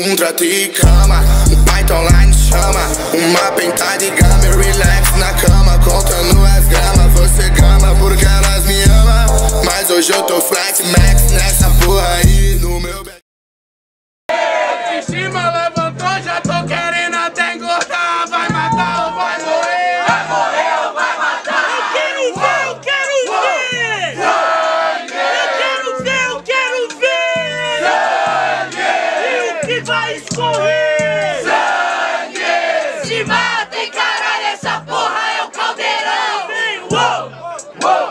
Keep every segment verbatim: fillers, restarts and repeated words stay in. Um trato e cama, um Python online chama, uma pentada de gama, eu relax na cama, contando as gramas, você gama porque elas me amam, mas hoje eu tô flat max nessa porra aí no meu bem. A autoestima levantou, já tô querendo até engordar, vai matar ou vai morrer, vai morrer ou vai matar. Eu quero ver, eu quero ver, eu quero ver, eu quero ver, e o que vai escorrer? Sangue! Se matem, caralho, essa porra é o caldeirão.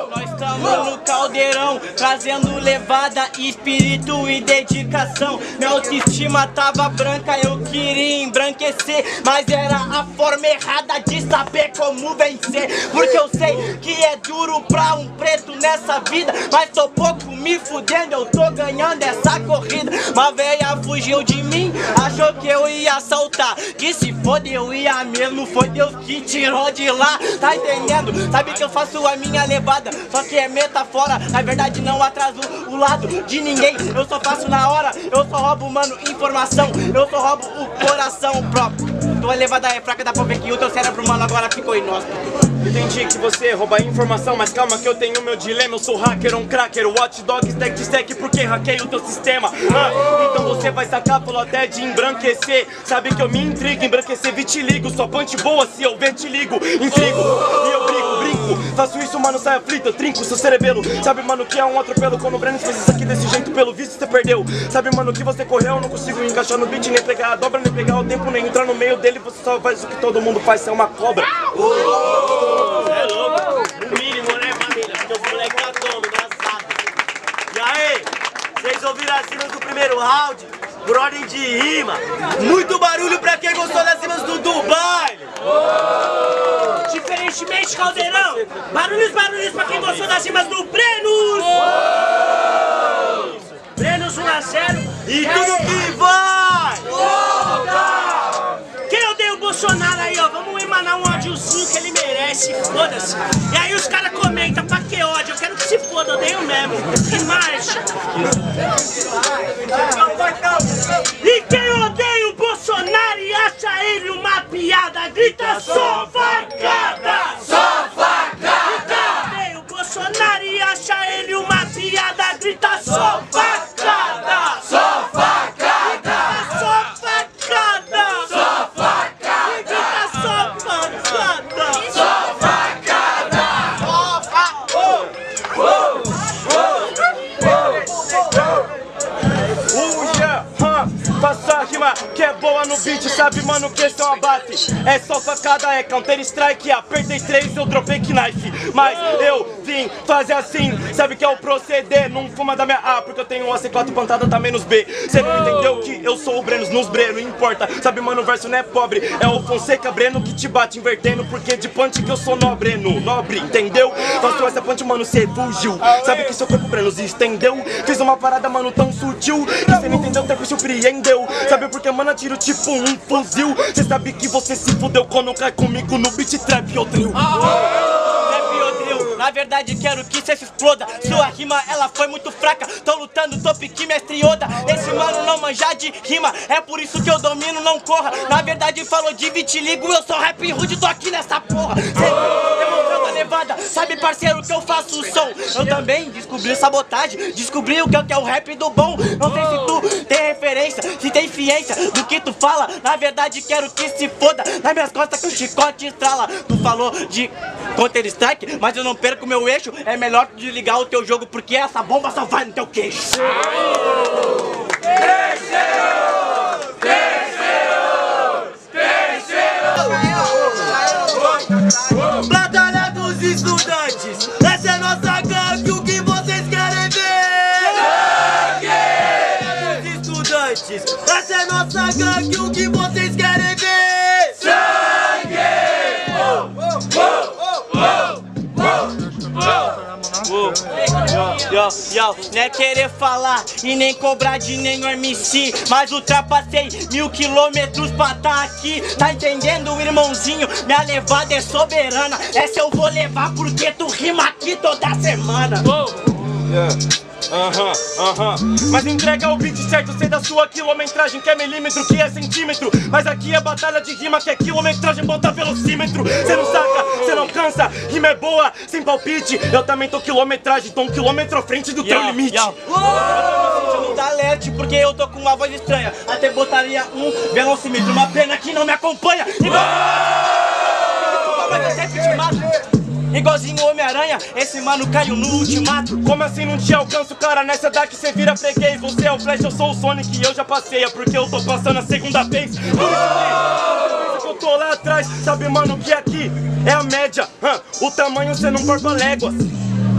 Nós estamos no caldeirão, trazendo levada, espírito e dedicação. Minha autoestima tava branca, eu queria embranquecer, mas era a forma errada de saber como vencer. Porque eu sei que é duro pra um preto nessa vida, mas tô pouco me fudendo, eu tô ganhando essa corrida. Uma véia fugiu de mim, achou que eu ia assaltar, que se foda eu ia mesmo, foi Deus que tirou de lá. Tá entendendo? Sabe que eu faço a minha levada, só que é metafora, na verdade não atraso o lado de ninguém, eu só faço na hora, eu só roubo, mano, informação, eu só roubo o coração próprio. Tua levada é fraca, dá pra ver que o teu cérebro, mano, agora ficou inóspito. Entendi que você rouba informação, mas calma que eu tenho meu dilema. Eu sou hacker, um cracker, watchdog, stack de stack, porque hackeio o teu sistema. Ah, então você vai sacar, falou até de embranquecer. Sabe que eu me intrigo, embranquecer vitiligo, só punch boa se eu ver te ligo. Intrigo, e eu brigo, brinco, faço isso, mano, sai aflito, eu trinco seu cerebelo. Sabe, mano, que é um atropelo, quando o Breno fez isso aqui desse jeito, pelo visto você perdeu. Sabe, mano, que você correu, não consigo encaixar no beat, nem pegar a dobra, nem pegar o tempo, nem entrar no meio dele. Você só faz o que todo mundo faz, você é uma cobra. Ouviram as rimas do primeiro round, por ordem de rima. Muito barulho pra quem gostou das rimas do Dubai. Oh! Diferentemente, Caldeirão, barulhos, barulhos pra quem gostou das rimas do Brenos. Oh! Brenos um a zero e tudo que vai. Oh! Quem odeia o Bolsonaro aí, ó, vamos emanar um ódiozinho que ele merece, foda-se. E aí os caras comentam, pra que ódio? Eu quero que se foda, eu odeio mesmo. Que marcha. E quem odeia o Bolsonaro e acha ele uma piada, grita só facada! Só facada! E quem odeia o Bolsonaro e acha ele uma piada, grita só facada! Só facada! Só facada! Só facada! E grita só facada! Só facada! Só facada! Faço a rima que é boa no beat, sabe, mano, que esse é um abate. É só facada, é counter strike, apertei três, eu dropei knife. Mas eu vim fazer assim, sabe que é o proceder. Não fuma da minha A, porque eu tenho uma C quatro plantada, tá menos B. Cê não entendeu que eu sou o Brenos, nos Breno, importa. Sabe, mano, o verso não é pobre, é o Fonseca Breno que te bate invertendo, porque de punch que eu sou nobre, no nobre, entendeu? Faço essa punch, mano, cê fugiu, sabe que seu corpo Brenos estendeu. Fiz uma parada, mano, tão sutil, que cê não entendeu, até que surpreendeu. Sabe porque, mano, atiro tipo um fuzil. Cê sabe que você se fudeu quando cai comigo no beat trap ou drill. Na verdade quero que cê se exploda. Sua rima ela foi muito fraca, tô lutando, tô pique mestre Yoda. Esse mano não manja de rima, é por isso que eu domino, não corra. Na verdade falou de vitiligo, eu sou rap rude, tô aqui nessa porra. Cê demonstrando a levada, sabe, parceiro, que eu faço o som. Eu também descobri sabotagem, descobri o que é o rap do bom. Não sei se tu tem referência, se tem ciência do que tu fala. Na verdade quero que se foda, nas minhas costas que o chicote estrala. Tu falou de counter strike, mas eu não perco meu eixo, é melhor desligar o teu jogo, porque essa bomba só vai no teu queixo. Terceiro! Terceiro! Terceiro! Batalha dos estudantes, essa é nossa gangue, o que vocês querem ver? Sangue! Dos estudantes, essa é nossa gangue, o que vocês querem ver? Sangue! Oh, oh, oh, oh. Yo, yo, yo, não é querer falar e nem cobrar de nenhum M C, mas ultrapassei mil quilômetros pra tá aqui. Tá entendendo, irmãozinho? Minha levada é soberana, essa eu vou levar porque tu rima aqui toda semana. Oh. Yeah. Aham, aham. Mas entrega o beat certo, sei da sua quilometragem, que é milímetro, que é centímetro. Mas aqui é batalha de rima, que é quilometragem, bota velocímetro. Cê não saca, cê não cansa, rima é boa, sem palpite. Eu também tô quilometragem, tô um quilômetro à frente do yeah, teu limite. Yeah. Talete, porque eu tô com uma voz estranha. Até botaria um velocímetro, uma pena que não me acompanha. Igualzinho Homem-Aranha, esse mano caiu no ultimato. Como assim não te alcanço, cara? Nessa daqui cê vira freguês. Você é o Flash, eu sou o Sonic e eu já passei. É porque eu tô passando a segunda vez. Por isso mesmo, que eu tô lá atrás. Sabe, mano, que aqui é a média. O tamanho cê não corta léguas.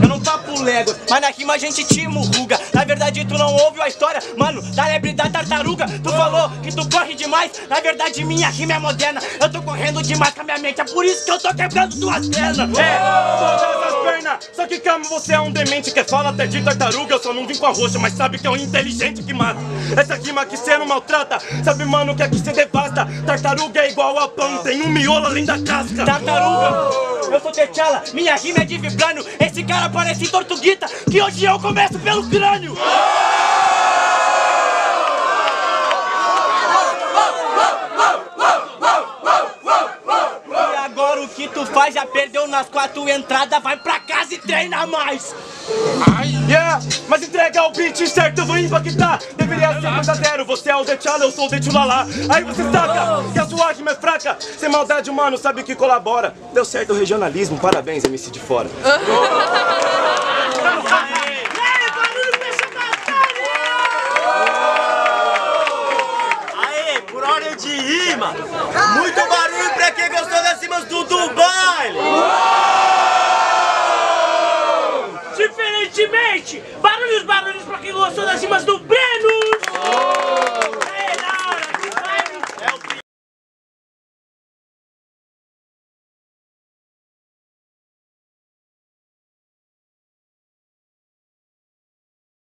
Eu não papo léguas, mas na rima a gente te murruga. Na verdade tu não ouviu a história, mano, da lebre da tartaruga. Tu falou que tu corre demais, na verdade minha rima é moderna. Eu tô correndo demais com a minha mente, é por isso que eu tô quebrando tuas pernas. É, todas as pernas, só que calma, você é um demente que fala até de tartaruga. Eu só não vim com a roxa, mas sabe que é um inteligente que mata. Essa rima que cê não maltrata, sabe, mano, que aqui cê devasta. Tartaruga é igual a pão, tem um miolo além da casca. Tartaruga! Eu sou T'Challa, minha rima é de vibrânio. Esse cara parece Tortuguita, que hoje eu começo pelo crânio. E agora o que tu faz? Já perdeu nas quatro entradas, vai pra casa e treina mais. Ai, yeah, mas entrega o beat certo, eu vou impactar. Deveria ser mais a zero, você é o T'Challa, eu sou o T'Chulala. Aí você saca que a sua rima é fraca. Sem maldade, mano, sabe que colabora. Deu certo o regionalismo, parabéns, M C de fora. Aê, por hora de rima. Muito barulho pra quem gostou das rimas do Dubai. Barulhos, barulhos pra quem gostou das rimas do Brasil!